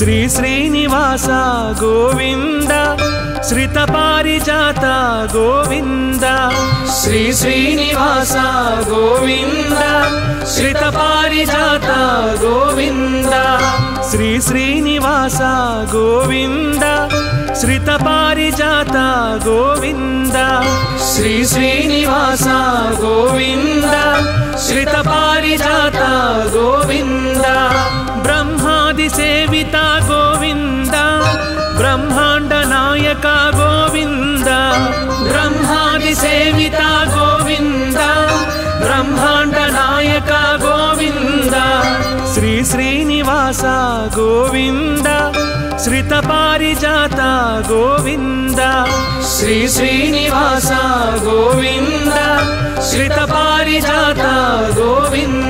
श्री श्रीनिवासा गोविंद श्रित पारिजाता गोविंद श्री श्रीनिवासा गोविंद श्रित पारिजाता गोविंद श्री श्रीनिवासा गोविंद श्रित पारिजाता गोविंद श्री श्रीनिवासा गोविंद श्रित पारिजाता गोविंद ब्रह्मादि सेविता गोविंद ब्रह्मांड नायक गोविंद ब्रह्मादि सेविता गोविंद ब्रह्मांड नायक गोविंद श्री श्रीनिवासा गोविंद श्रित पारिजाता गोविंद श्री श्रीनिवासा गोविंद श्रित पारिजाता गोविंद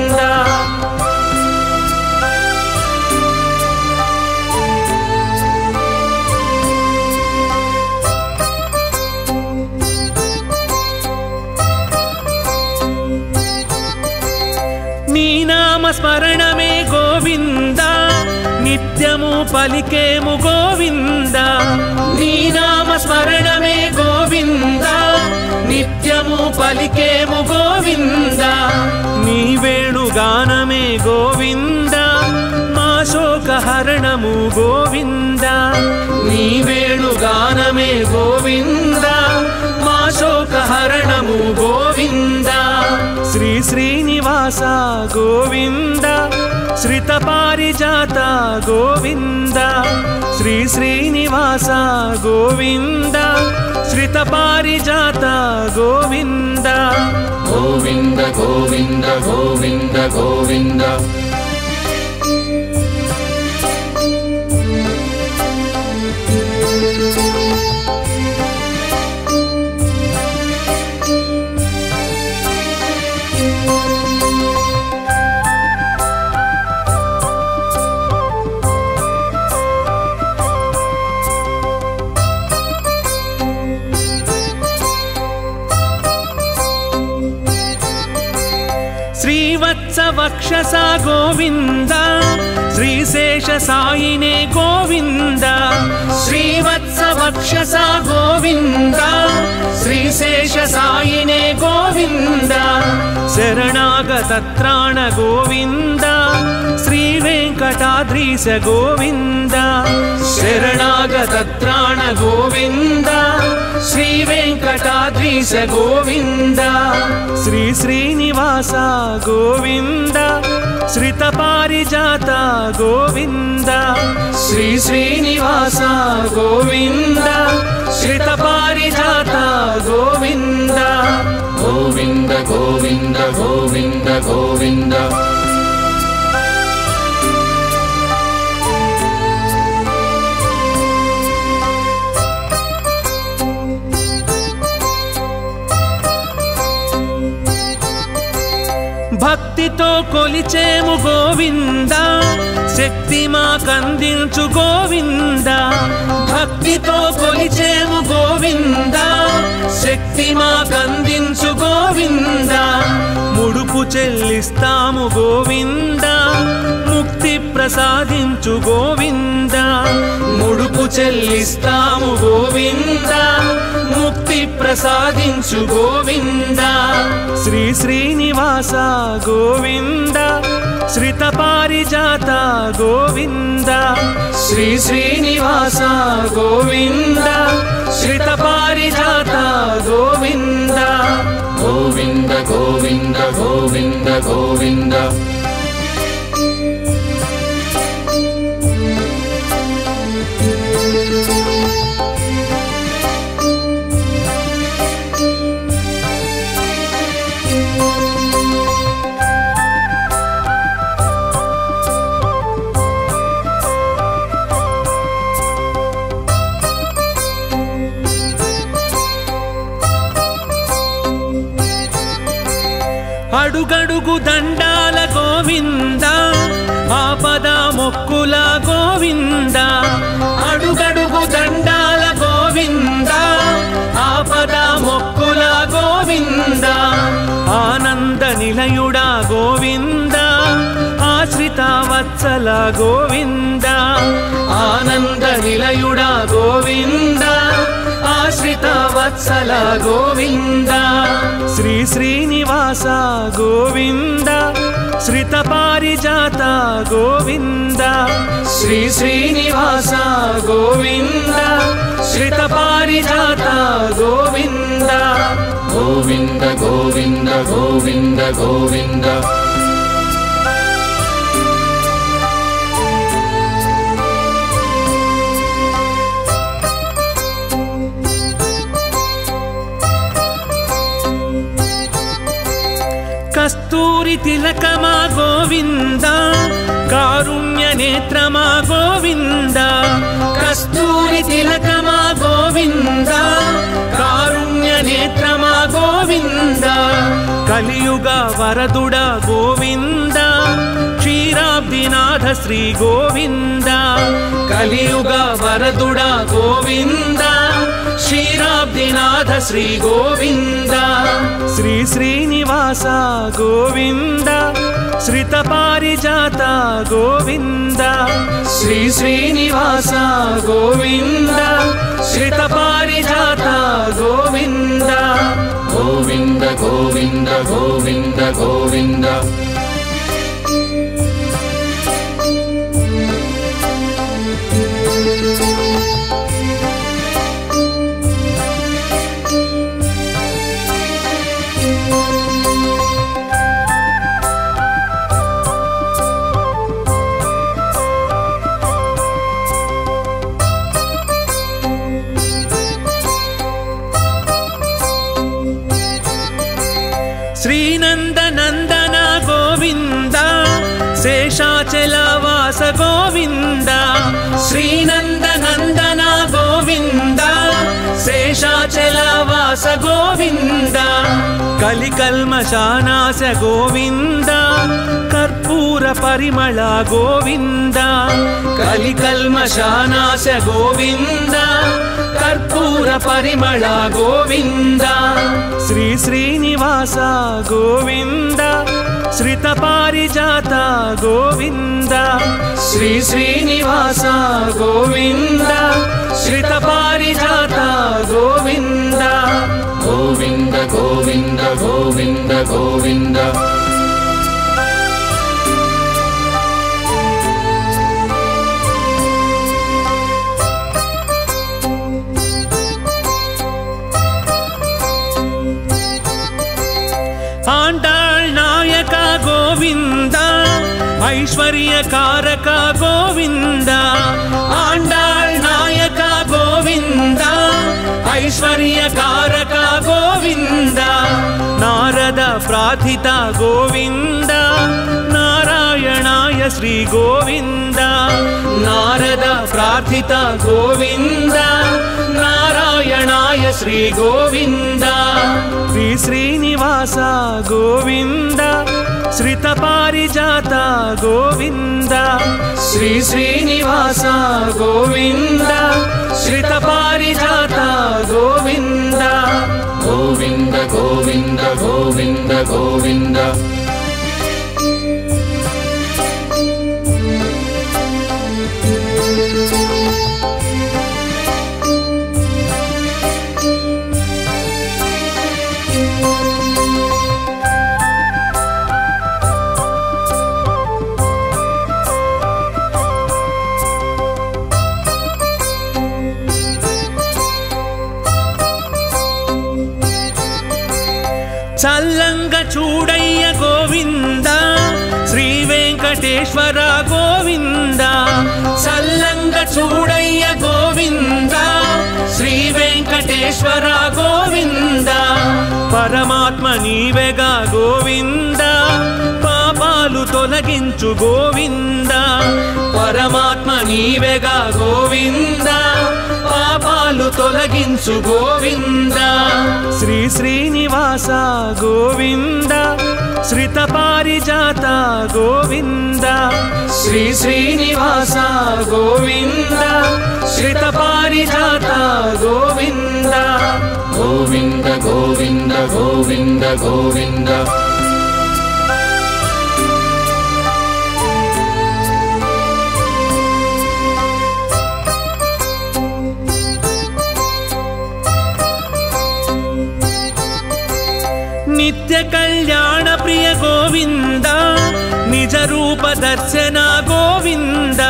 स्मरण में गोविंदा नित्यमु पलिके मु गोविंदा नी नाम स्मरण में गोविंदा नित्यमु पलिके मु गोविंदा नी वेणुगान में गोविंदा मा शोक हरणमु गोविंदा नी वेणुगान में गोविंदा मा शोक हरणमु गोविंदा श्री श्रीनिवासा गोविंदा श्रित पारिजाता गोविंदा श्री श्रीनिवासा गोविंदा श्रित पारिजाता गोविंदा गोविंद गोविंद गोविंद गोविंद वक्षसा गोविंद श्रीशेष साईने गोविंद श्रीवत्स वक्षसा गोविंद श्रीशेष साईने गोविंद शरणागत त्राण गोविंद श्री वेंकटाद्रीश गोविंद शरणागत त्राण गोविंद श्री वेंकटाद्रीश गोविंद श्री श्रीनिवासा गोविंद श्रित पारिजाता गोविंद श्री श्रीनिवासा गोविंद श्रित पारिजाता गोविंद गोविंद गोविंद गोविंद गोविंद भक्ति तो कोलिचेमु गोविंदा शक्ति मां कंदिंचु गोविंदा भक्ति तो कोलिचेमु गोविंदा शक्ति मां कंदिंचु गोविंदा मुडुपु चेल्लिस्तामु गोविंदा मुक्ति प्रसादिंचु गोविंदा मुडुपु चेल्लिस्तामु गोविंदा मुक्ति प्रसादिंचु गोविंदा श्री श्रीनिवासा गोविंदा श्रित पारिजाता गोविंदा श्री श्रीनिवासा गोविंदा श्रित पारिजाता गोविंदा गोविंद गोविंद गोविंद गोविंद అడుగడుగు దండాల గోవింద ఆపద మొక్కుల గోవింద అడుగడుగు దండాల గోవింద ఆపద మొక్కుల గోవింద ఆనంద నిలయుడా గోవింద ఆశ్రిత वत्सल गोविंद आनंद निलयुड़ा गोविंद आश्रित वत्सल गोविंद श्री श्रीनिवास गोविंद श्रित पारिजात गोविंद श्री श्रीनिवास गोविंद श्रित पारिजात गोविंद गोविंद गोविंद गोविंद गोविंद कस्तूरी तिलकमा गोविंद कारुण्य नेत्रमा गोविंद कस्तूरी तिलकमा गोविंद कारुण्य नेत्रमा गोविंद कलियुग वरदुड़ गोविंद क्षीराब्दिनाथ श्री गोविंद कलियुग वरदुड़ गोविंद क्षीराब्दिनाथ श्री गोविंद श्री श्रीनिवास गोविंद श्रित पारिजात गोविंद श्री श्रीनिवास गोविंद श्रित पारिजात गोविंद गोविंद गोविंद गोविंद गोविंद शेषाचलवास गोविंद श्रीनंद नंदना गोविंद शेषाचलवास गोविंद कलिकल्मषानाश गोविंद कर्पूर परिमल गोविंद कलिकल्मषानाश गोविंद कर्पूर परिमल गोविंद श्री श्रीनिवास गोविंद श्रित पारिजात गोविंद श्री श्रीनिवास गोविंद श्रित पारिजात गोविंद गोविंद गोविंद गोविंद गोविंद गोविंद ऐश्वर्य कारक गोविंद आंडाल नायक गोविंद ऐश्वर्य कारक गोविंद नारद प्रार्थित गोविंद नारायणाय श्री गोविंद नारद प्रार्थित गोविंद नारायणाय श्री गोविंद श्री श्रीनिवास गोविंद श्रित पारिजात गोविंद श्री श्रीनिवास गोविंद श्रित पारिजात गोविंद गोविंद गोविंद गोविंद गोविंद चल्लंग चूड़य्य गोविंद श्री वेंकटेश्वर गोविंद चल्लंग चूड़य्य गोविंद श्री वेंकटेश्वर गोविंद परमात्म नीवेगा गोविंद पापालु तोलगिंचु गोविंद परमात्म नीवेगा गोविंद पापालु तोलगिंचु गोविंद श्री श्रीनिवास गोविंद श्रित पारिजात गोविंद श्री श्रीनिवास गोविंद श्रित पारिजात गोविंद गोविंद गोविंद गोविंद गोविंद ಗೋವಿಂದ ನಿಜ ರೂಪ ದರ್ಶನ ಗೋವಿಂದ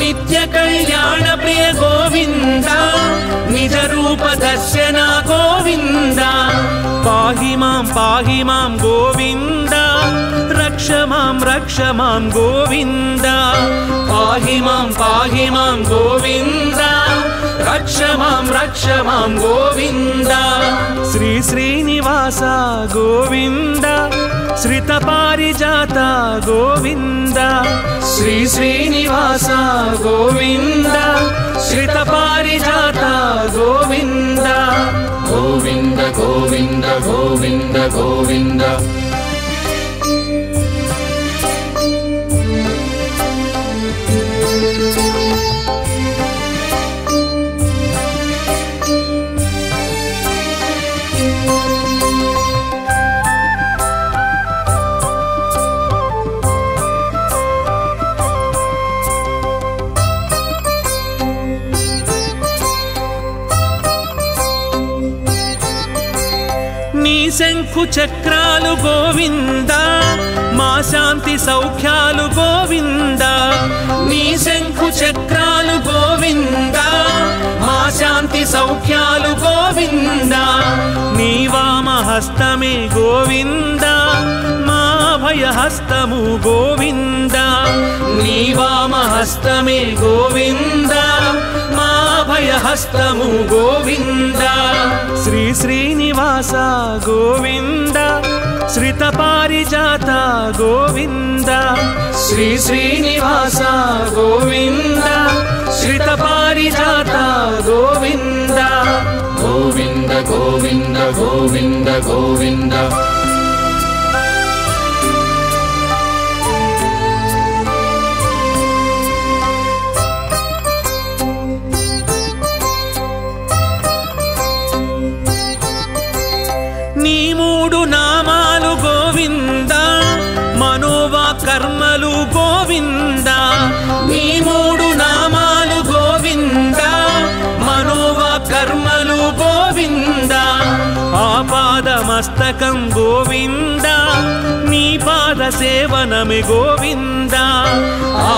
ನಿತ್ಯ ಕಲ್ಯಾಣ ಪ್ರಿಯ ಗೋವಿಂದ ನಿಜ ರೂಪ ದರ್ಶನ ಗೋವಿಂದ ಪಾಹಿ ಮಾಂ ಗೋವಿಂದ ರಕ್ಷ ಮಾಂ ಗೋವಿಂದ ಪಾಹಿ ಮಾಂ ಗೋವಿಂದ ರಕ್ಷ ಮಾಂ ಗೋವಿಂದ ಶ್ರೀ ಶ್ರೀನಿವಾಸ ಗೋವಿಂದ ಶ್ರಿತ ಪಾರಿಜಾತ ಗೋವಿಂದ ಶ್ರೀ ಶ್ರೀನಿವಾಸ ಗೋವಿಂದ ಶ್ರಿತ ಪಾರಿಜಾತ ಗೋವಿಂದ ಗೋವಿಂದ ಗೋವಿಂದ ಗೋವಿಂದ ಗೋವಿಂದ శంకు చక్రాలు గోవింద మా శాంతి సౌఖ్యాలు గోవింద నీ శంకు చక్రాలు గోవింద మా శాంతి సౌఖ్యాలు గోవింద నీ వామహస్తమే గోవింద మా అభయహస్తము గోవింద నీ వామహస్తమే గోవింద మా అభయహస్తము గోవింద శ్రీ శ్రీనివాస గోవింద శ్రిత పారిజాత గోవింద శ్రీ శ్రీనివాస గోవింద శ్రిత పారిజాత గోవింద గోవింద గోవింద గోవింద గోవింద కర్మలు గోవింద నీ మూడు నామాలు గోవింద మనోవ కర్మలు గోవింద ఆపాద మస్తకం గోవింద నీ పాద సేవనమే గోవింద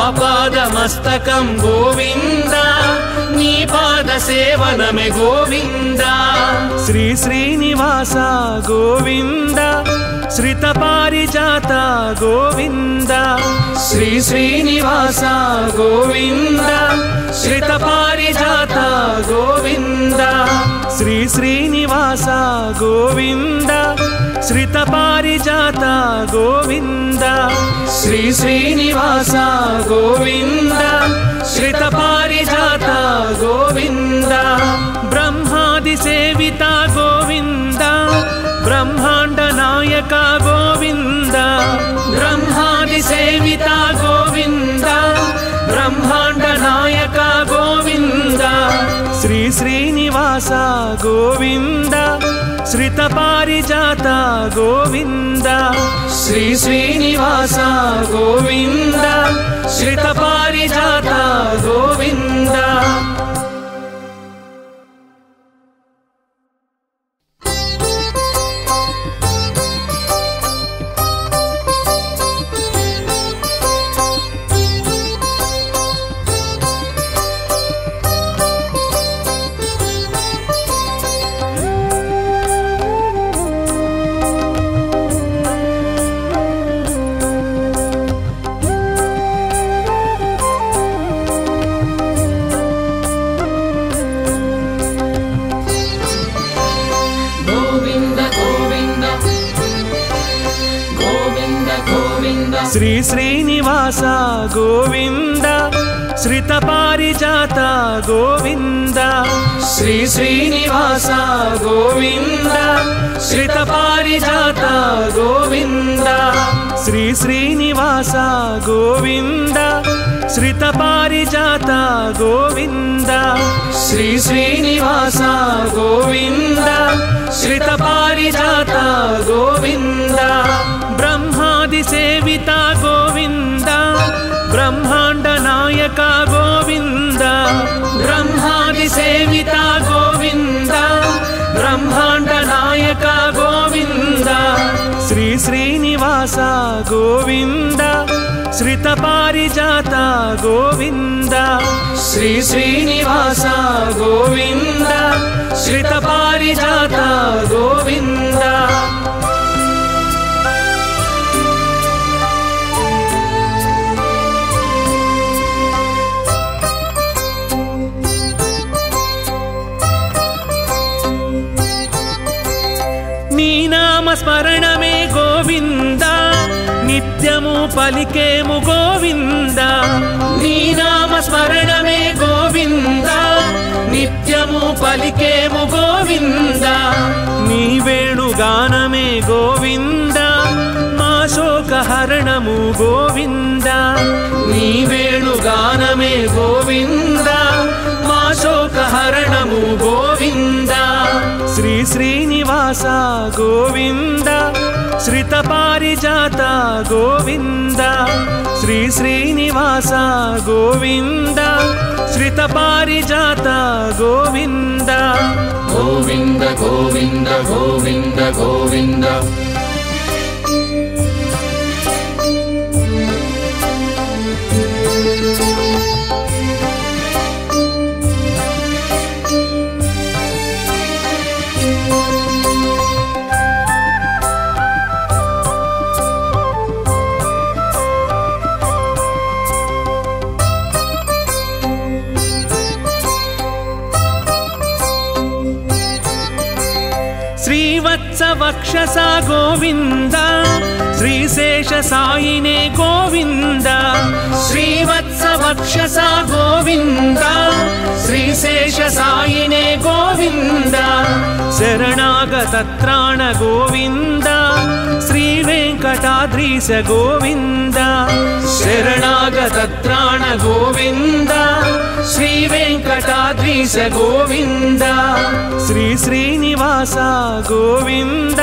ఆపాద మస్తకం గోవింద నీ పాద సేవనమే గోవింద శ్రీ శ్రీనివాస గోవింద ಶ್ರಿತ ಪಾರಿಜಾತ ಗೋವಿಂದ ಶ್ರೀ ಶ್ರೀನಿವಾಸ ಗೋವಿಂದ ಶ್ರಿತ ಪಾರಿಜಾತ ಗೋವಿಂದ ಶ್ರೀ ಶ್ರೀನಿವಾಸ ಗೋವಿಂದ ಶ್ರಿತ ಪಾರಿಜಾತ ಗೋವಿಂದ ಶ್ರೀ ಶ್ರೀನಿವಾಸ ಗೋವಿಂದ ಶ್ರಿತ ಪಾರಿಜಾತ ಗೋವಿಂದ ಬ್ರಹ್ಮಾದಿ ಸೇವಿತ ಗೋವಿಂದ ಬ್ರಹ್ಮಾಂಡ ನಾಯಕ ಗೋವಿಂದ ಬ್ರಹ್ಮಾದಿ ಸೇವಿತ ಗೋವಿಂದ ಬ್ರಹ್ಮಾಂಡ ನಾಯಕ ಗೋವಿಂದ ಶ್ರೀ ಶ್ರೀನಿವಾಸ ಗೋವಿಂದ ಶ್ರಿತ ಪಾರಿಜಾತ ಗೋವಿಂದ ಶ್ರೀ ಶ್ರೀನಿವಾಸ ಗೋವಿಂದ ಶ್ರಿತ ಪಾರಿಜಾತ ಗೋವಿಂದ ಶ್ರೀ ಶ್ರೀನಿವಾಸ ಗೋವಿಂದ ಶ್ರಿತ ಪಾರಿಜಾತ ಗೋವಿಂದ ಶ್ರೀ ಶ್ರೀನಿವಾಸ ಗೋವಿಂದ ಶ್ರಿತ ಪಾರಿಜಾತ ಗೋವಿಂದ ಶ್ರೀ ಶ್ರೀನಿವಾಸ ಗೋವಿಂದ ಶ್ರಿತ ಪಾರಿಜಾತ ಗೋವಿಂದ ಶ್ರೀ ಶ್ರೀನಿವಾಸ ಗೋವಿಂದ ಶ್ರಿತ ಪಾರಿಜಾತ ಗೋವಿಂದ ಬ್ರಹ್ಮಾದಿ ಸೇವಿತ ಗೋವಿಂದ ಬ್ರಹ್ಮಾಂಡ ನಾಯಕ ಗೋವಿಂದ ಬ್ರಹ್ಮಾದಿ ಸೇವಿತ ಗೋವಿಂದ ಬ್ರಹ್ಮಾಂಡ ನಾಯಕ ಗೋವಿಂದ ಶ್ರೀ ಶ್ರೀನಿವಾಸ श्रीनिवास गोविंद श्रित पारिजात गोविंद श्री श्रीनिवास गोविंद श्रित पारिजात गोविंद। स्मरण में गोविंदा नित्यमु पलिके मु गोविंदा नी नाम स्मरण में गोविंदा नित्यमु पलिके मु गोविंदा नी वेणुगान में गोविंदा मा शोक हरणमु गोविंदा नी वेणुगान में गोविंदा मा शोक हरणमु गोविंदा। श्री श्रीनिवास गोविंद श्रित पारिजात गोविंद श्री श्रीनिवास गोविंद श्रित पारिजात गोविंद गोविंद गोविंद गोविंद गोविंद। श्रीवत्सवक्षसा गोविंदा श्रीशेष साईने गोविंदा श्रीवत्सवक्षसा गोविंदा श्रीशेष साईने गोविंदा शरणागतत्राण गोविंदा श्री वेंकटाद्रीश गोविंदा शरणागतत्राण गोविंदा श्री वेंकटाद्रीश गोविंदा। श्री श्रीनिवास गोविंद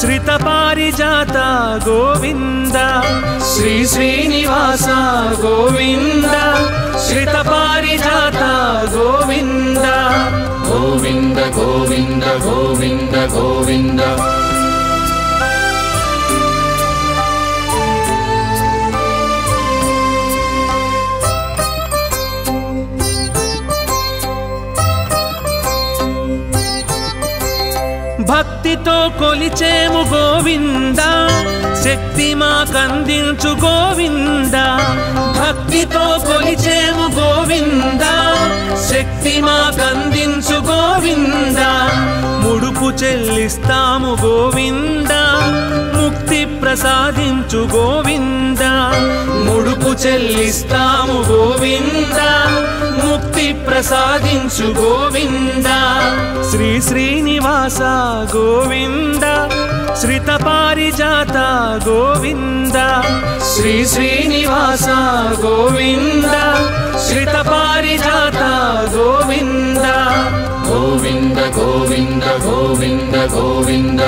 श्रित पारिजात गोविंद श्री श्रीनिवास गोविंद श्रित पारिजात गोविंद गोविंद गोविंद गोविंद गोविंद। भक्ति तो कोलिचेमु गोविंदा शक्ति मा कंदिंचु गोविंदा भक्ति तो कोलिचेमु गोविंदा शक्ति मा कंदिंचु गोविंदा मुडुपु चेल्लिस्तामु गोविंदा मुक्ति प्रसादिंचु गोविंदा मुडुपु चेल्लिस्तामु गोविंदा मुक्ति प्रसादिंचु गोविंदा। श्री श्रीनिवास गोविंद श्रित पारिजात गोविंद श्री श्रीनिवास गोविंद श्रित पारिजात गोविंद गोविंद गोविंद गोविंद गोविंद।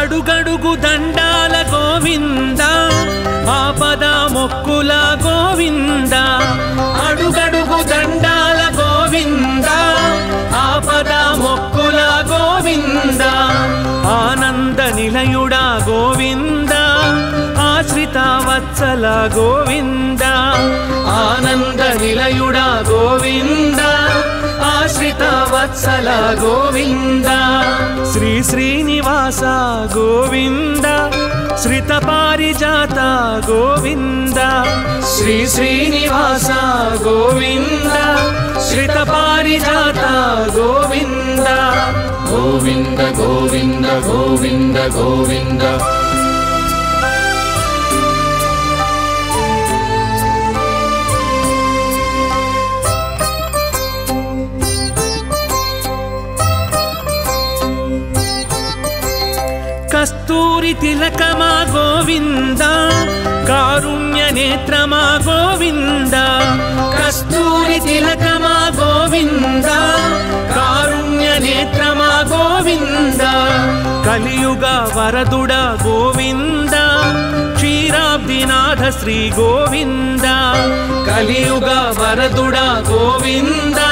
అడుగడుగు దండాల గోవింద ఆపద మొక్కుల గోవింద అడుగడుగు దండాల గోవింద ఆపద మొక్కుల గోవింద ఆనంద నిలయుడా గోవింద ఆశ్రిత వత్సల గోవింద ఆనంద నిలయుడా గోవింద आश्रित वत्सल गोविंद। श्री श्रीनिवास गोविंद श्रित पारिजात गोविंद श्री श्रीनिवास गोविंद श्रित पारिजात गोविंद गोविंद गोविंद गोविंद गोविंद। कस्तूरी तिलकमा गोविंदा कारुण्य నేత్రమా గోవింద కస్తూరి తిలకమా గోవింద కారుణ్య నేత్రమా గోవింద కలియుగ వరదుడ గోవింద క్షీరాబ్దినాథ శ్రీ గోవింద కలియుగ వరదుడ గోవింద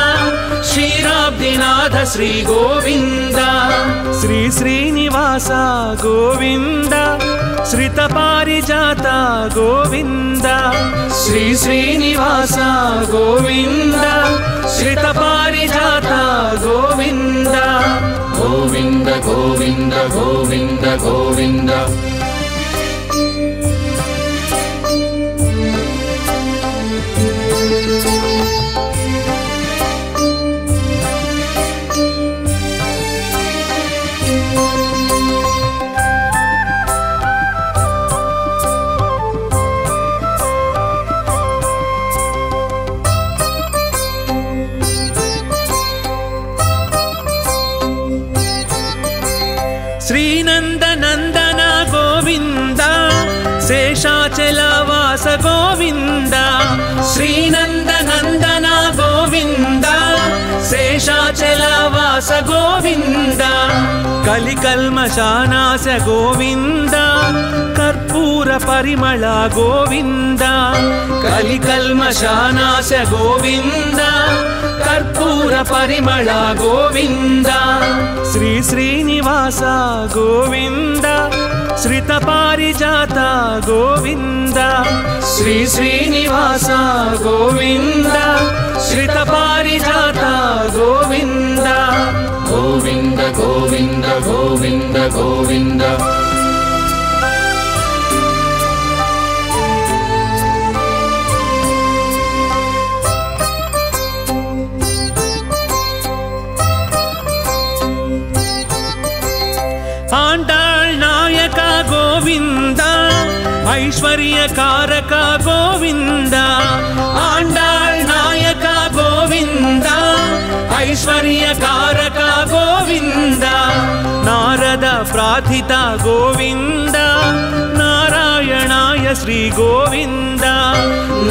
శ్రీరాబ్దినాథ శ్రీ గోవింద శ్రీ శ్రీనివాస గోవింద శ్రీత పారిజాత గోవింద శ్రీ శ్రీనివాస గోవింద శ్రీత పారిజాత గోవింద గోవింద గోవింద గోవింద గోవింద शेषाचलवास गोविंद श्रीनंदनंदन गोविंद शेषाचलवास गोविंद कलिकल्मषानाश गोविंद कर्पूर परिमल गोविंद कलिकल्मषानाश गोविंद कर्पूर परिमल गोविंद श्री श्रीनिवास गोविंद श्रीत पारिजाता गोविंद श्री श्रीनिवास गोविंद श्रीत पारिजाता गोविंद गोविंद गोविंद गोविंद गोविंद ऐश्वर्य कारक गोविंद आंडाळ नायक गोविंद ऐश्वर्य कारक गोविंद नारद प्रार्थित गोविंद नारायणाय श्री गोविंद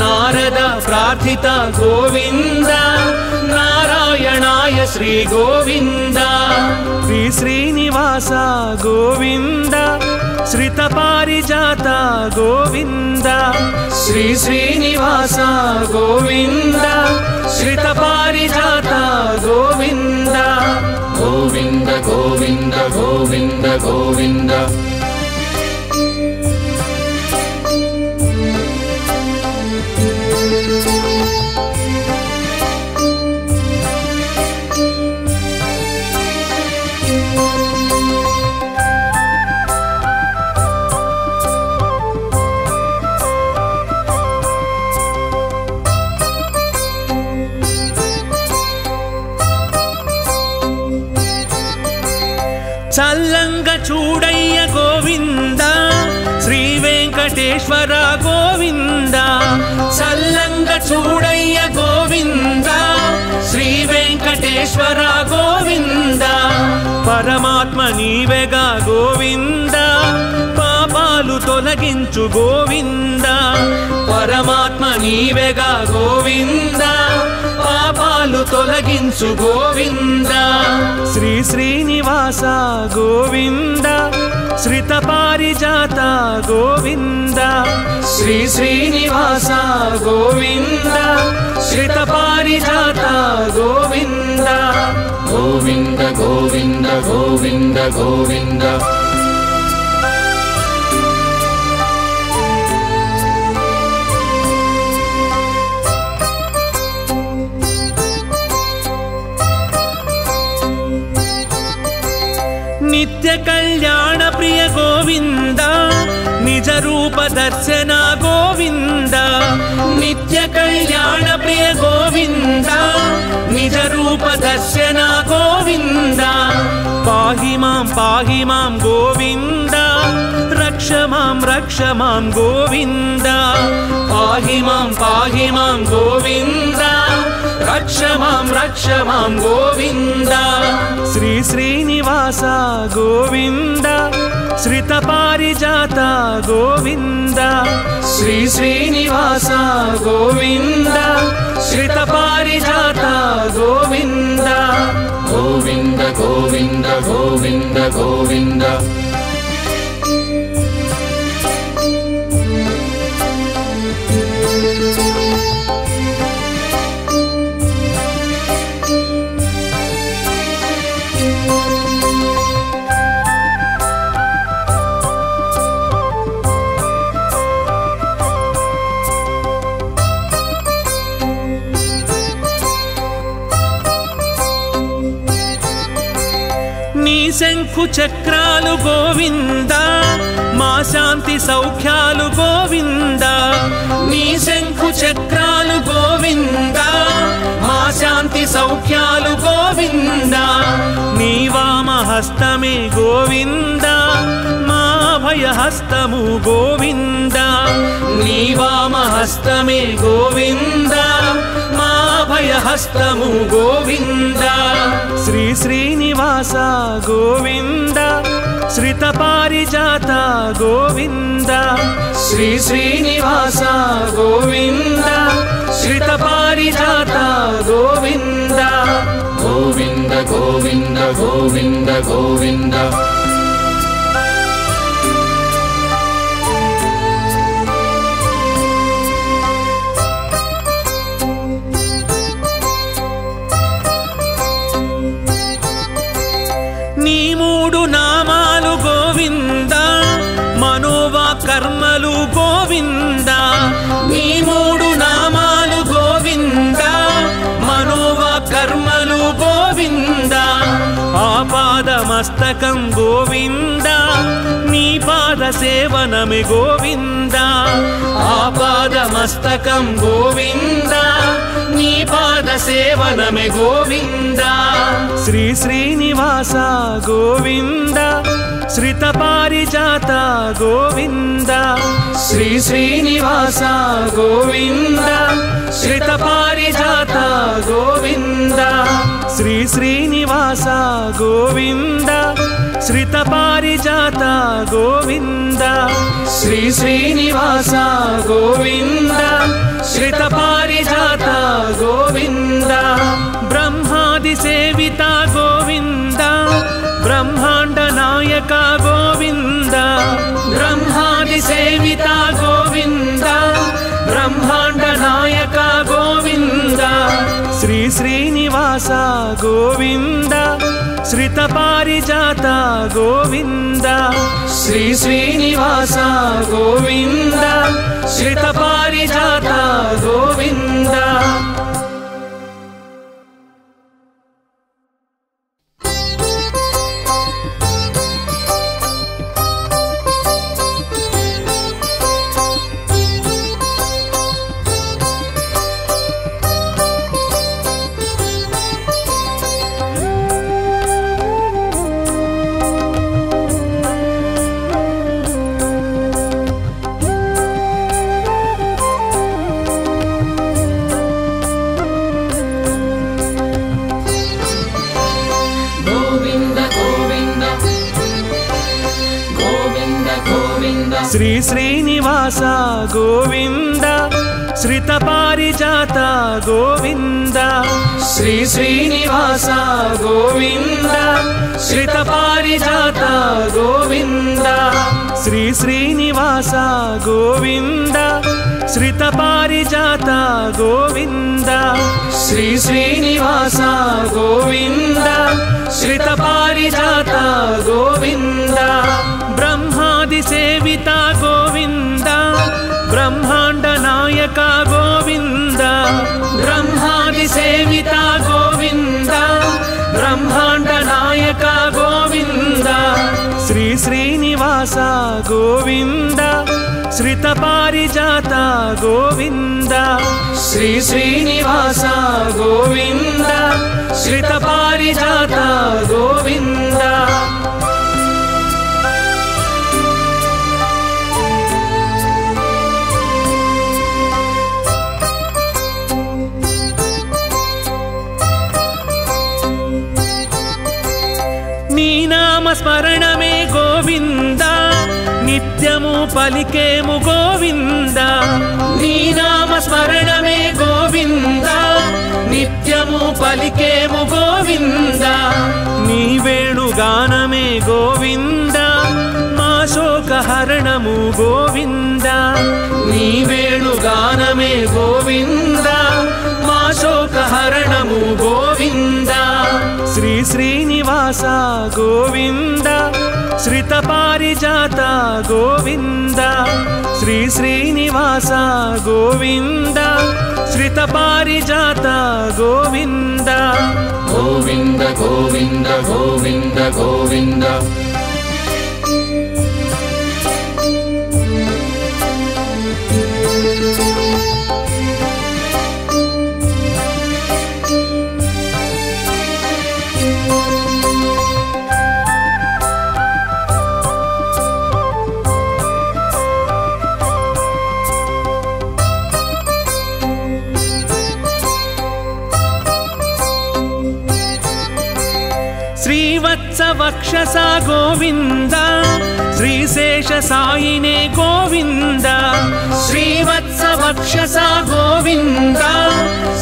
नारद प्रार्थित गोविंद नारायणाय श्री गोविंद श्री श्रीनिवास गोविंद श्रीत पारिजाता गोविंद श्री श्रीनिवास गोविंद श्रीत पारिजाता गोविंद गोविंद गोविंद गोविंद गोविंद చల్లంగ చూడయ్య గోవింద శ్రీ వెంకటేశ్వర గోవింద చల్లంగ చూడయ్య గోవింద శ్రీ వెంకటేశ్వర గోవింద పరమాత్మ నీవేగా గోవింద పాపాలు తొలగించు గోవింద పరమాత్మ నీవేగా గోవింద పాపాలు తొలగించు గోవింద శ్రీ శ్రీనివాస గోవింద శ్రీత పారిజాత గోవింద శ్రీ శ్రీనివాస గోవింద శ్రీత పారిజాత గోవింద గోవింద గోవింద గోవింద గోవింద नित्य कल्याण प्रिय गोविंद निज रूप दर्शन गोविंद नित्य कल्याण प्रिय गोविंद निज रूप दर्शन गोविंद पाहि मां गोविंद रक्ष मां गोविंद पाहि मां गोविंद रक्ष रक्ष मां गोविंद श्री श्रीनिवास गोविंद श्रित पारिजात गोविंद श्री श्रीनिवास गोविंद श्रित पारिजात गोविंद गोविंद गोविंद गोविंद गोविंद शंखु चक्रालु गोविंदा मा शांति सौख्यालु गोविंदा नी शंखु चक्रालु गोविंदा मा शांति सौख्यालु गोविंदा नी वामहस्तमे गोविंदा मा अभयहस्तमु गोविंदा नी वामहस्तमे गोविंदा मा अभयहस्तमु गोविंदा श्री श्रीनिवास गोविंद श्रित पारिजात गोविंद श्री श्रीनिवास गोविंद श्रित पारिजात गोविंद गोविंद गोविंद गोविंद गोविंद कर्मलु गोविंदा नी मूडु नामालु गोविंदा मनोव कर्मलु गोविंदा आपाद मस्तकं गोविंदा नी पाद सेवनमे गोविंदा आपाद मस्तकं गोविंदा नी पाद सेवनमे गोविंदा श्री श्रीनिवास गोविंदा श्रित पारिजात गोविंद श्री श्रीनिवास गोविंद श्रित पारिजात गोविंद श्री श्रीनिवास गोविंद श्रित पारिजात गोविंद श्री श्रीनिवास गोविंद श्रित पारिजात गोविंद ब्रह्मादि सेविता गोविंद ब्रह्मांड नायक गोविंद ब्रह्मादि सेविता गोविंद ब्रह्मांड नायक गोविंद श्री श्रीनिवास गोविंद श्रित पारिजात गोविंद श्री श्रीनिवास गोविंद श्रित पारिजात गोविंद श्री श्रीनिवास गोविंद श्रित पारिजात गोविंद श्री श्रीनिवास गोविंद श्रित पारिजात गोविंद श्री श्रीनिवास गोविंद श्रित पारिजात गोविंद श्री श्रीनिवास गोविंद श्रित पारिजात गोविंद ब्रह्मादि सेविता गोविंद ब्रह्मांड नायक गोविंद ब्रह्मादि सेविता गोविंद ब्रह्मांड नायक गोविंद श्री श्रीनिवास गोविंद श्रित पारिजात गोविंद श्री श्रीनिवास गोविंद श्रित पारिजात गोविंद स्मरण में गोविंदा नित्यमु पलिकेमु गोविंदा नी नाम स्मरण में गोविंदा नित्यमु पलिकेमु गोविंदा नी वेणुगानमे गोविंदा मा शोकहरणमु गोविंदा नी वेणुगानमे गोविंदा मा शोकहरणमु गोविंदा श्री श्रीनिवासा गोविंदा श्रित पारिजाता गोविंदा श्री श्रीनिवासा गोविंदा श्रित पारिजाता गोविंदा गोविंद गोविंद गोविंद गोविंद वक्षसा गोविंदा श्रीशेष साईने गोविंदा श्रीवत्स वक्षसा गोविंदा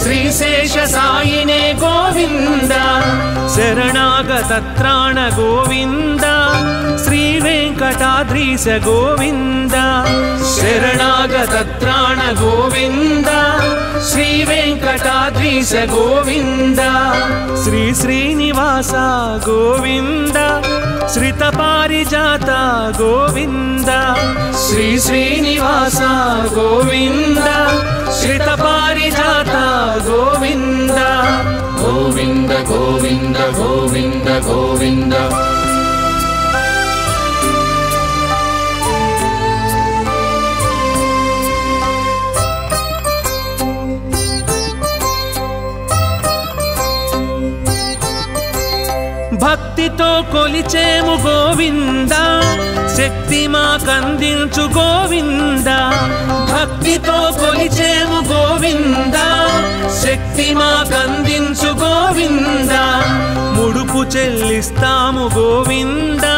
श्रीशेष साईने गोविंदा शरणागत त्राण गोविंदा श्री वेंकटाद्रीश गोविंदा शरणागत त्राण गोविंदा श्री वेंकटाद्रीश गोविंदा श्री श्रीनिवासा गोविंदा श्रित पारिजाता गोविंदा श्री श्रीनिवासा गोविंदा श्रित पारिजाता गोविंदा गोविंद गोविंद गोविंद गोविंद भक्ति तो कोलिचेमु गोविंदा शक्ति मां कंदिंचु गोविंदा भक्ति तो कोलिचेमु गोविंदा शक्ति मां कंदिंचु गोविंदा मुडुपु चेल्लिस्तामु गोविंदा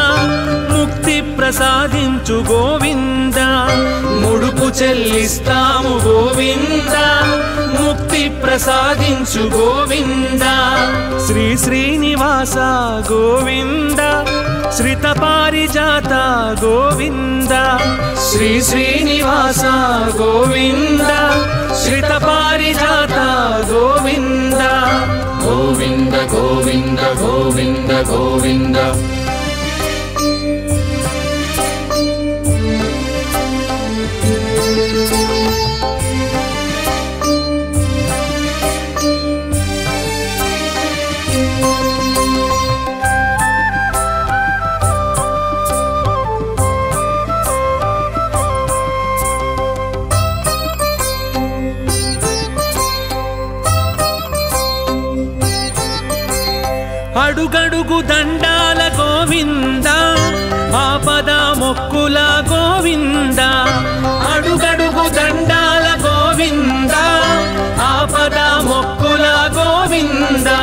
मुक्ति प्रसादिंचु गोविंदा मुडुपु चेल्लिस्तामु गोविंदा मुक्ति प्रसादिंचु गोविंदा श्री श्रीनिवासा गोविंदा श्रित पारिजाता गोविंदा श्री श्रीनिवासा गोविंदा श्रित पारिजाता गोविंदा गोविंद गोविंद गोविंद गोविंद అడుగడుగు దండాల గోవిందా ఆపద మొక్కుల గోవిందా అడుగడుగు దండాల గోవిందా ఆపద మొక్కుల గోవిందా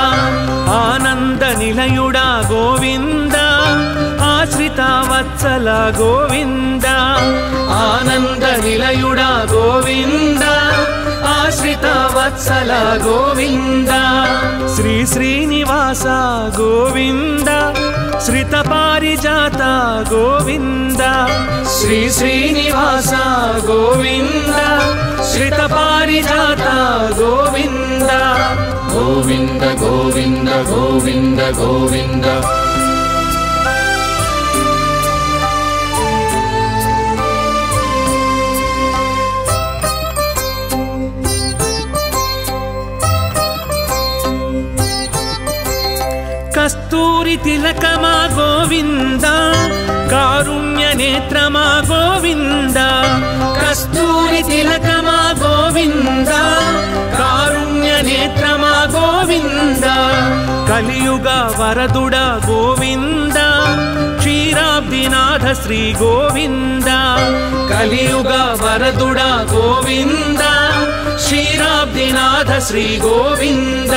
ఆనంద నిలయుడా గోవిందా ఆశ్రిత వత్సల గోవిందా ఆనంద నిలయుడా గోవిందా आश्रित वत्सल गोविंदा श्री श्रीनिवासा गोविंदा श्रित पारिजाता गोविंदा श्री श्रीनिवासा गोविंदा श्रित पारिजाता गोविंदा गोविंद गोविंद गोविंद गोविंद कस्तूरी तिलकमा गोविंदा कारुण्य नेत्रमा गोविंदा कस्तूरी तिलकमा गोविंदा कारुण्य नेत्रमा गोविंदा कलियुग वरदुड़ा गोविंदा क्षीराब्दिनाथ श्री गोविंदा कलियुग वरदुड़ा गोविंदा श्रीराम ಭಕ್ತಿನಾಥ ಶ್ರೀ ಗೋವಿಂದ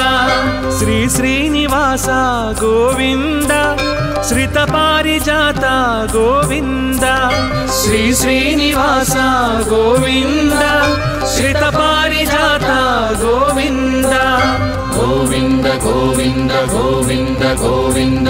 ಶ್ರೀ ಶ್ರೀನಿವಾಸ ಗೋವಿಂದ ಶ್ರಿತ ಪಾರಿಜಾತ ಗೋವಿಂದ ಶ್ರೀ ಶ್ರೀನಿವಾಸ ಗೋವಿಂದ ಶ್ರಿತ ಪಾರಿಜಾತ ಗೋವಿಂದ ಗೋವಿಂದ ಗೋವಿಂದ ಗೋವಿಂದ ಗೋವಿಂದ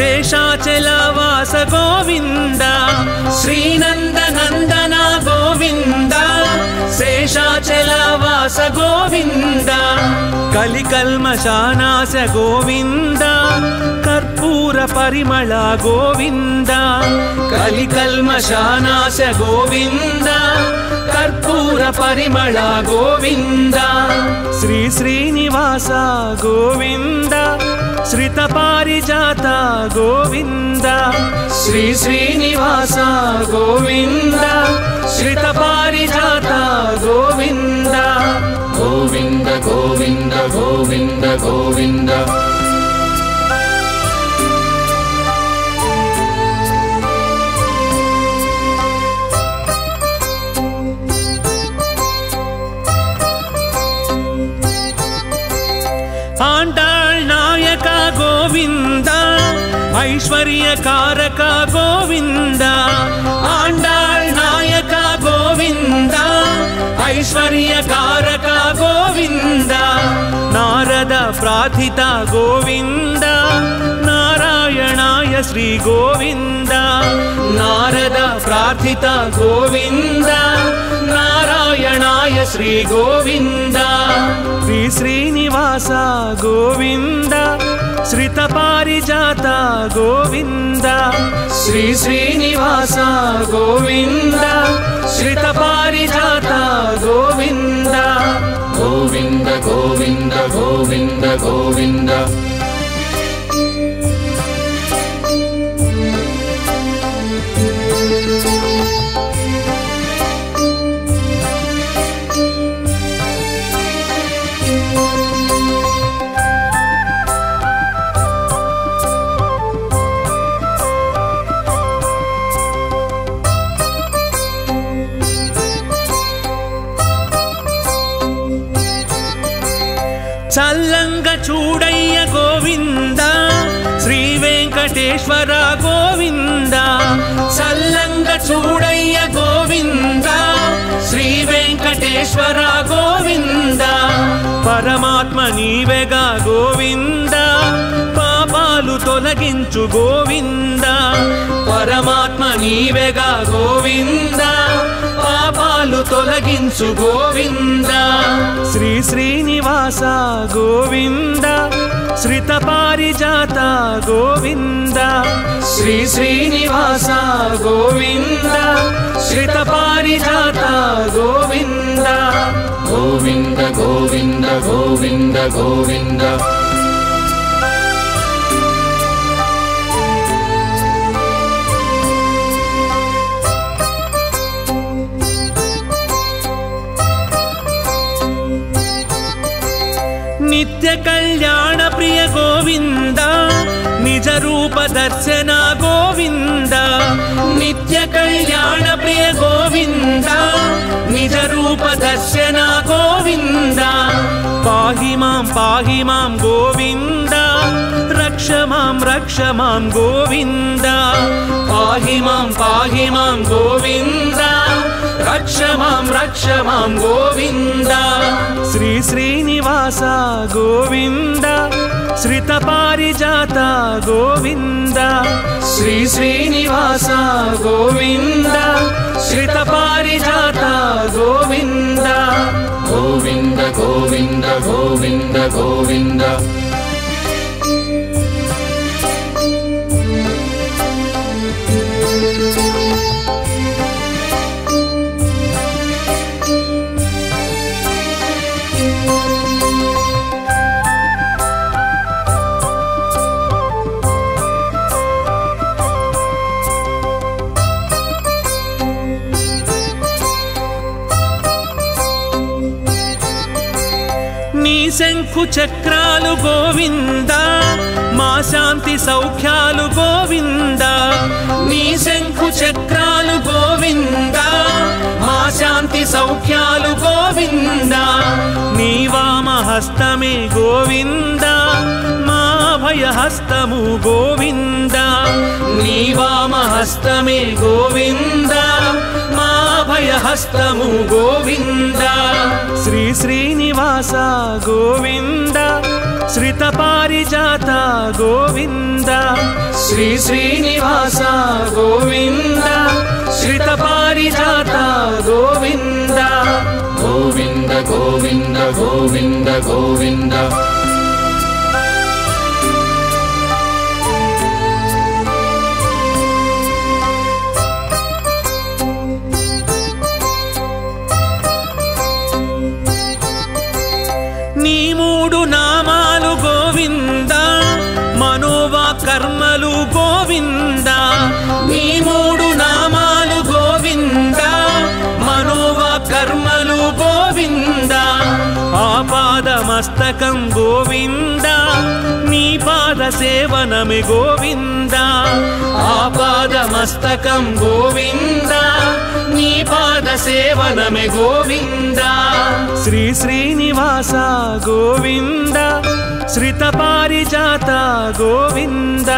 शेषाचलवास गोविंद श्रीनंदनंदन गोविंद शेषाचलवास गोविंद कलिकल्मषानाश गोविंद कर्पूर परिमल गोविंद कलिकल्मषानाश गोविंद कर्पूर परिमल गोविंद श्री श्रीनिवास गोविंद श्रित पारिजात गोविंद श्री श्रीनिवास गोविंद श्रित पारिजात गोविंद गोविंद गोविंद गोविंद गोविंद ऐश्वर्य कारक गोविंद आंडाळ नायक गोविंद ऐश्वर्य कारक गोविंद नारद प्रार्थित गोविंद नारायणाय श्री गोविंद नारद प्रार्थित गोविंद नारायणाय श्री गोविंद श्री श्रीनिवास गोविंद श्रित पारिजात गोविंद श्री श्रीनिवास गोविंद श्रित पारिजात गोविंद गोविंद गोविंद गोविंद गोविंद చల్లంగ చూడయ్య గోవింద శ్రీ వెంకటేశ్వర గోవింద చల్లంగ చూడయ్య గోవింద శ్రీ వెంకటేశ్వర గోవింద పరమాత్మ నీవేగా గోవింద పాపాలు తొలగించు గోవింద పరమాత్మ నీవేగా గోవింద పాపాలు తొలగించు గోవింద శ్రీ శ్రీనివాస గోవింద శ్రిత పారిజాత గోవింద శ్రీ శ్రీనివాస గోవింద శ్రిత పారిజాత గోవింద గోవింద గోవింద గోవింద గోవింద नित्य कल्याण प्रिय गोविंद निज रूप दर्शन गोविंद नित्य कल्याण प्रिय गोविंद निज रूप दर्शन गोविंद पाहि मां गोविंद रक्ष मां गोविंद पाहि मां गोविंद रक्ष मां गोविंद श्री श्रीनिवास गोविंद श्रित पारिजात गोविंद श्री श्रीनिवास गोविंद श्रित पारिजात गोविंद गोविंद गोविंद गोविंद गोविंद శంకు చక్రాలు గోవిందా మా శాంతి సౌఖ్యాలు గోవిందా నీ శంకు చక్రాలు గోవిందా మా శాంతి సౌఖ్యాలు గోవిందా నీ వామహస్తమే గోవిందా మా అభయహస్తము గోవిందా నీ వామహస్తమే గోవిందా మా అభయహస్తము గోవిందా శ్రీ శ్రీనివాస గోవింద శ్రీత పారిజాత గోవింద శ్రీ శ్రీనివాస గోవింద శ్రీత పారిజాత గోవింద గోవింద గోవింద గోవింద గోవింద కర్మలు గోవింద నీ మూడు నామాలు గోవింద మనోవ కర్మలు గోవింద ఆపాద మస్తకం గోవింద నీ పాద సేవనమే గోవింద ఆపాద మస్తకం గోవింద నీ పాద సేవనమే గోవింద శ్రీ శ్రీనివాస గోవింద శ్రీత పారిజాత గోవింద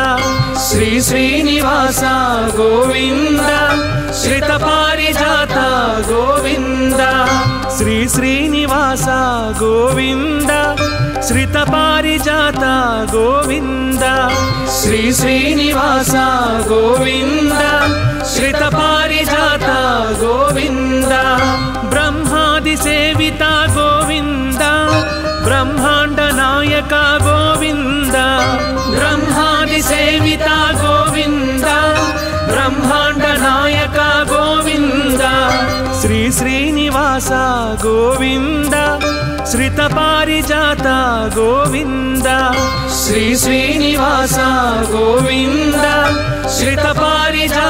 శ్రీ శ్రీనివాస గోవింద శ్రీత పారిజాత గోవింద శ్రీ శ్రీనివాస గోవింద శ్రీత పారిజాత గోవింద శ్రీ శ్రీనివాస గోవింద శ్రీత పారిజాత గోవింద బ్రహ్మాది సేవిత గోవింద బ్రహ్మాండ నాయక గోవింద బ్రహ్మాది సేవిత గోవింద బ్రహ్మాండ నాయక గోవింద శ్రీ శ్రీనివాస గోవింద శ్రీత పారిజాత గోవింద శ్రీ శ్రీనివాస గోవింద శ్రీత పారిజాత